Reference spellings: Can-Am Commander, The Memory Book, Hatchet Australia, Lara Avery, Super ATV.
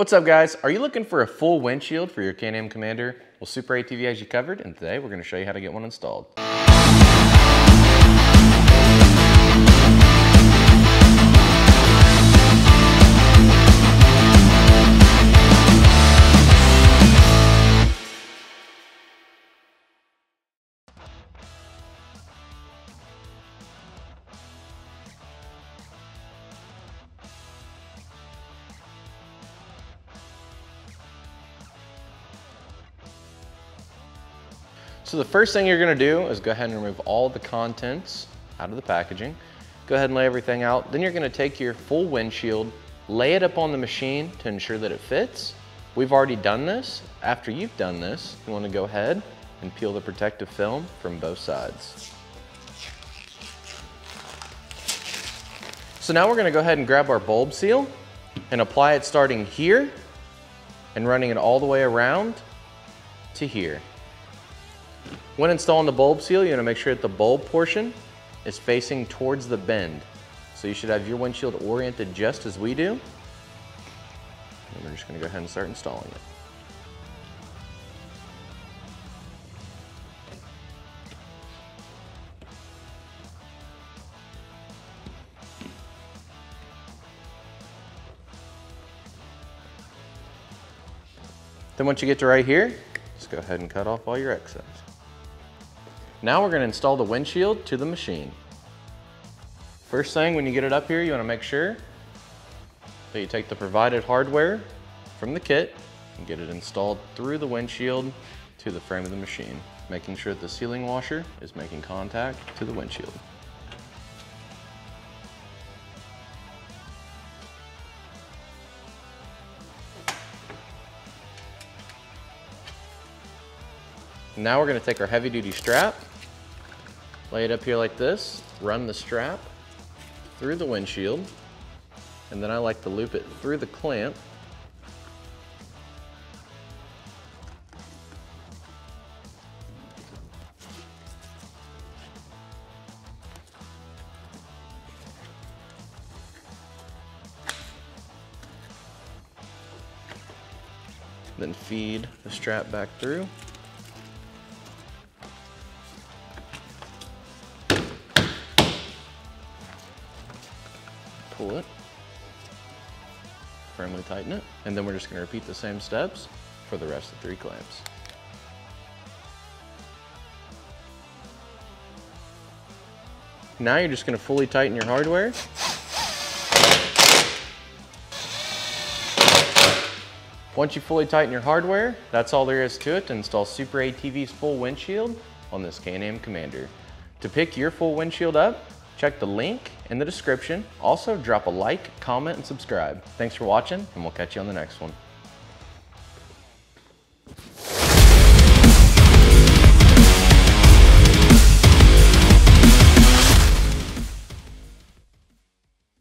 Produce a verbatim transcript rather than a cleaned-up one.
What's up, guys? Are you looking for a full windshield for your Can-Am Commander? Well, Super A T V has you covered, and today we're going to show you how to get one installed. So the first thing you're gonna do is go ahead and remove all the contents out of the packaging. Go ahead and lay everything out. Then you're gonna take your full windshield, lay it up on the machine to ensure that it fits. We've already done this. After you've done this, you wanna go ahead and peel the protective film from both sides. So now we're gonna go ahead and grab our bulb seal and apply it starting here and running it all the way around to here. When installing the bulb seal, you want to make sure that the bulb portion is facing towards the bend. So you should have your windshield oriented just as we do. And we're just going to go ahead and start installing it. Then once you get to right here, just go ahead and cut off all your excess. Now we're going to install the windshield to the machine. First thing, when you get it up here, you want to make sure that you take the provided hardware from the kit and get it installed through the windshield to the frame of the machine, making sure that the sealing washer is making contact to the windshield. Now we're going to take our heavy duty strap, lay it up here like this, run the strap through the windshield, and then I like to loop it through the clamp. Then feed the strap back through. Pull it, firmly tighten it, and then we're just going to repeat the same steps for the rest of the three clamps. Now you're just going to fully tighten your hardware. Once you fully tighten your hardware, that's all there is to it to install Super A T V's full windshield on this Can-Am Commander. To pick your full windshield up, check the link in the description. Also, drop a like, comment, and subscribe. Thanks for watching, and we'll catch you on the next one.